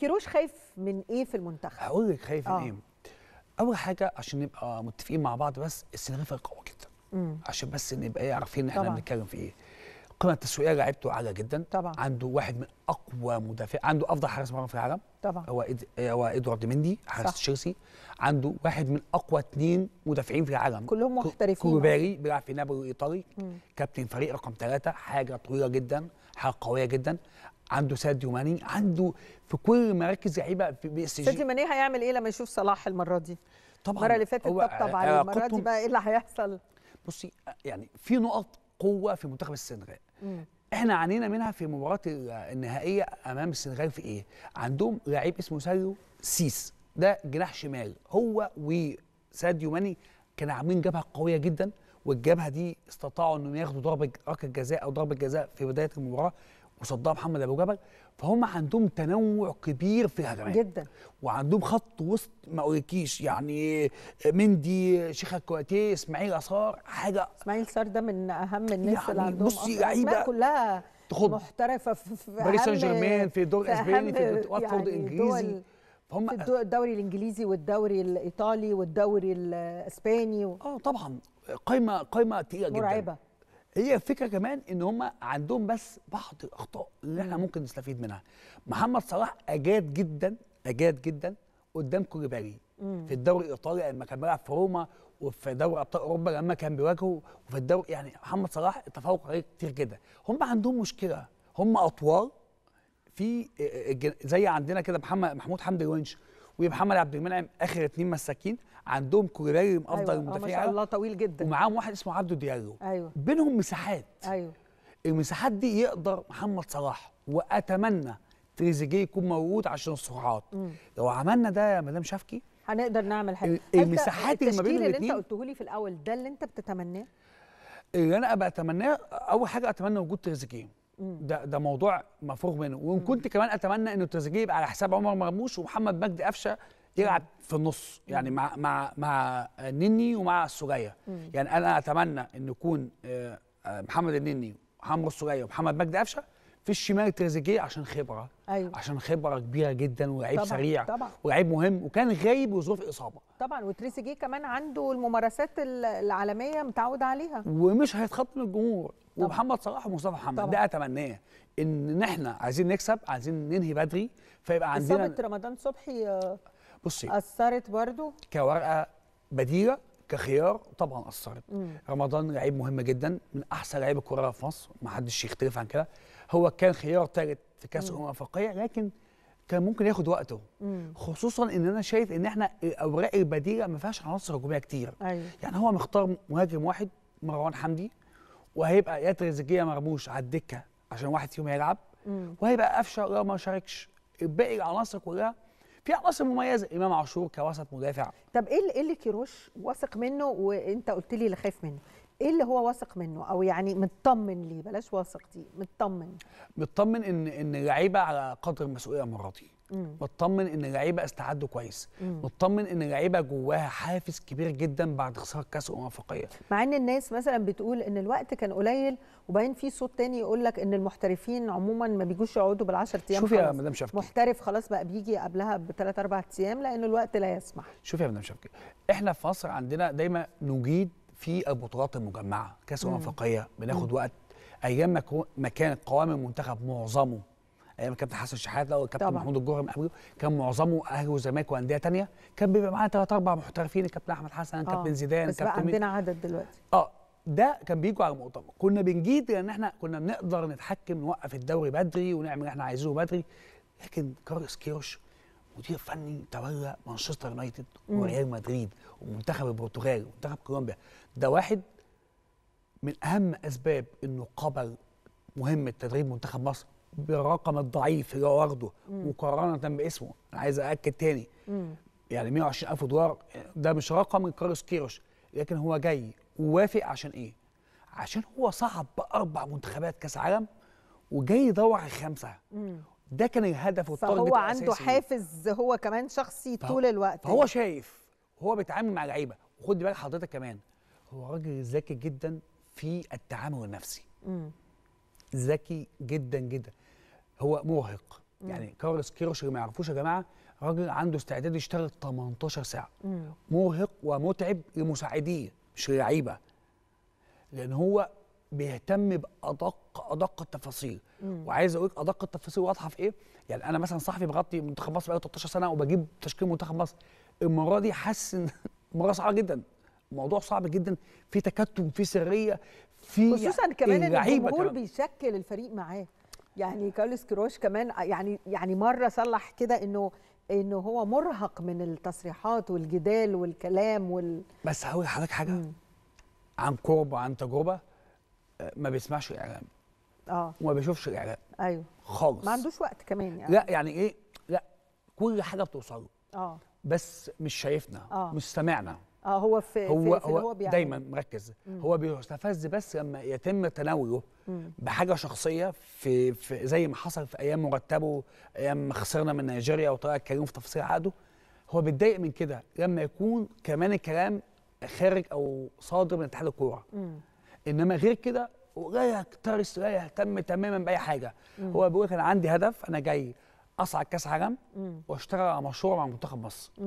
كيروش خايف من ايه في المنتخب؟ هقول لك خايف من ايه. اول حاجه عشان نبقى متفقين مع بعض، بس السنغافره قويه جدا، عشان بس نبقى ايه عارفين احنا بنتكلم في ايه. القيمه التسويقيه لعبته عاليه جدا طبعا. عنده واحد من اقوى مدافع، عنده افضل حارس مرمى في العالم طبعا، هو إدوارد مندي حارس تشيلسي. عنده واحد من اقوى 2 مدافعين في العالم كلهم محترفين، كو باري بيلعب في نابولي الايطالي، كابتن فريق رقم 3، حاجه طويله جدا، حاجه قويه جدا. عنده ساديو ماني، عنده في كل مراكز لعيبه في بي اس جي. ساديو ماني هيعمل ايه لما يشوف صلاح المره دي؟ طبعا المره اللي فاتت طبطب عليه، المره دي بقى ايه اللي هيحصل؟ بصي يعني في نقط قوه في منتخب السنغال، احنا عانينا منها في المباراه النهائيه امام السنغال. في ايه؟ عندهم لعيب اسمه ساليو سيس، ده جناح شمال، هو وساديو ماني كانوا عاملين جبهه قويه جدا، والجبهه دي استطاعوا انهم ياخدوا ضربه جزاء في بدايه المباراه، وصدها محمد ابو جبل. فهم عندهم تنوع كبير في الهجمات جدا، وعندهم خط وسط ما اقولكيش، يعني مندي شيخه كواتي، اسماعيل اثار، حاجه. اسماعيل اثار ده من اهم الناس يعني اللي عندهم، بصي لعيبه كلها محترفه في باريس سان جيرمان، في الدوري الاسباني، في الدوري الانجليزي، هم في الدوري الانجليزي والدوري الايطالي والدوري الاسباني طبعا قايمه تقيله جدا مرعبه. هي الفكره كمان ان هم عندهم بس بعض الاخطاء اللي احنا ممكن نستفيد منها. محمد صلاح اجاد جدا قدام كو باري في الدوري الايطالي لما كان بيلعب في روما، وفي دوري ابطال اوروبا لما كان بيواجهه، وفي الدوري. يعني محمد صلاح تفوق عليه كتير جدا. هم عندهم مشكله، هم اطوال في زي عندنا كده محمود حمدي ونش ومحمد عبد المنعم، اخر 2 مساكين. عندهم كوريري افضل المدافعين، ما شاء الله طويل جدا، ومعاهم واحد اسمه عبدو ديالو، بينهم مساحات. المساحات دي يقدر محمد صلاح، واتمنى تريزيجيه يكون موجود عشان السرعات. لو عملنا ده يا مدام شفكي هنقدر نعمل حاجه. المساحات اللي ما بين الاثنين اللي انت قلته لي في الاول، ده اللي انت بتتمناه؟ اللي انا بتمناه اول حاجه اتمنى وجود تريزيجيه، ده موضوع مفروغ منه. وان كنت كمان اتمنى انه تريزيجيه يبقى على حساب عمر مرموش ومحمد مجدي قفشه، يلعب في النص، يعني مع النني ومع السوريه. يعني انا اتمنى ان يكون محمد النني وعمرو السوريه ومحمد مجدي قفشه في الشمال، تريزيجيه عشان خبره، عشان خبره كبيره جدا، ولعيب سريع ولعيب مهم، وكان غايب بظروف اصابه طبعا. وتريزيجيه كمان عنده الممارسات العالميه متعود عليها، ومش هيتخطى من الجمهور. ومحمد صلاح ومصطفى محمد، ده اتمناه. ان احنا عايزين نكسب، عايزين ننهي بدري، فيبقى عندنا إصابة رمضان صبحي بصي اثرت برضو كورقه بديله كخيار، طبعا اثرت. رمضان لعيب مهم جدا، من احسن لعيبه الكوره في مصر، ما حدش يختلف عن كده. هو كان خيار ثالث في كاس الامم الافريقيه، لكن كان ممكن ياخد وقته، خصوصا ان انا شايف ان احنا الاوراق البديله ما فيهاش عناصر هجوميه كتير. يعني هو مختار مهاجم واحد مروان حمدي، وهيبقى يا تريزيجيه مرموش على الدكه عشان واحد فيهم هيلعب، وهيبقى قفشه لو ما شاركش. الباقي العناصر كلها في عناصر مميزه، امام عاشور كوسط مدافع. طب ايه اللي كيروش واثق منه، وانت قلت لي اللي خايف منه؟ ايه اللي هو واثق منه، او يعني مطمن ليه؟ بلاش واثق دي، مطمن ان اللعيبه على قدر المسؤوليه المره دي، مطمن ان اللعيبه استعدوا كويس، مطمن ان اللعيبه جواها حافز كبير جدا بعد خساره كاس الامم الافريقيه. مع ان الناس مثلا بتقول ان الوقت كان قليل، وبعدين في صوت تاني يقول لك ان المحترفين عموما ما بيجوش يقعدوا بال10 ايام. شوفي يا مدام شفكي، محترف خلاص بقى بيجي قبلها ب3-4 ايام، لان الوقت لا يسمح. شوفي يا مدام شفكي، احنا في مصر عندنا دايما نجيد في البطولات المجمعه، كاس الامم الافريقيه بناخد وقت. ايام ما كان قوام المنتخب معظمه ايام كابتن حسن الشحات او كابتن محمود الجوهري، كان معظمه اهلي وزمالك وانديه ثانيه، كان بيبقى معانا 3-4 محترفين، كابتن احمد حسن، كابتن زيدان، بس بقى عندنا عدد دلوقتي. ده كان بيجوا على المؤتمر، كنا بنجيد لان احنا كنا بنقدر نتحكم، نوقف الدوري بدري ونعمل اللي احنا عايزينه بدري. لكن كارلوس كيروش مدير فني تولى مانشستر يونايتد وريال مدريد ومنتخب البرتغال ومنتخب كولومبيا، ده واحد من اهم اسباب انه قبل مهمه تدريب منتخب مصر بالرقم الضعيف اللي هو واخده مقارنه باسمه. انا عايز ااكد تاني، يعني 120,000 دولار ده مش رقم كارلوس كيروش، لكن هو جاي ووافق عشان ايه؟ عشان هو صعد ب4 منتخبات كاس عالم، وجاي يدور على 5. ده كان الهدف والتارجت الاساسي. فهو عنده حافز هو كمان شخصي طول الوقت، هو شايف، هو بيتعامل مع لعيبه. وخد بالك حضرتك كمان، هو راجل ذكي جدا في التعامل النفسي، ذكي جدا جدا. هو مرهق، يعني كارلوس كيروش اللي ما يعرفوش يا جماعه راجل عنده استعداد يشتغل 18 ساعه مرهق ومتعب لمساعديه مش للعيبه، لان هو بيهتم بادق التفاصيل. وعايز اقول لك ادق التفاصيل واضحه في ايه؟ يعني انا مثلا صحفي بغطي منتخب مصر بقالي 13 سنه وبجيب تشكيل منتخب مصر. المره دي حاسس ان المره صعبه جدا، الموضوع صعب جدا، في تكتم، في سريه، في خصوصا كمان الجمهور بيشكل الفريق معاه. يعني كارلوس كيروش كمان يعني مره صلح كده انه هو مرهق من التصريحات والجدال والكلام بس هقول لحضرتك حاجه عن كورب وعن تجربه، ما بيسمعش الاعلام وما بيشوفش الاعلام خالص، ما عندوش وقت كمان يعني. لا يعني ايه، لا كل حاجه بتوصله بس مش شايفنا مش سامعنا. هو هو دايما مركز. هو بيستفز بس لما يتم تناوله بحاجه شخصيه في زي ما حصل في ايام مرتبه، ايام ما خسرنا من نيجيريا وطلع الكريم في تفاصيل عقده. هو بيتضايق من كده لما يكون كمان الكلام خارج او صادر من اتحاد الكوره، انما غير كده لا يكترث، لا يهتم تماما باي حاجه. هو بيقول انا عندي هدف، انا جاي اصعد كاس عالم واشتغل على مشروع مع منتخب مصر.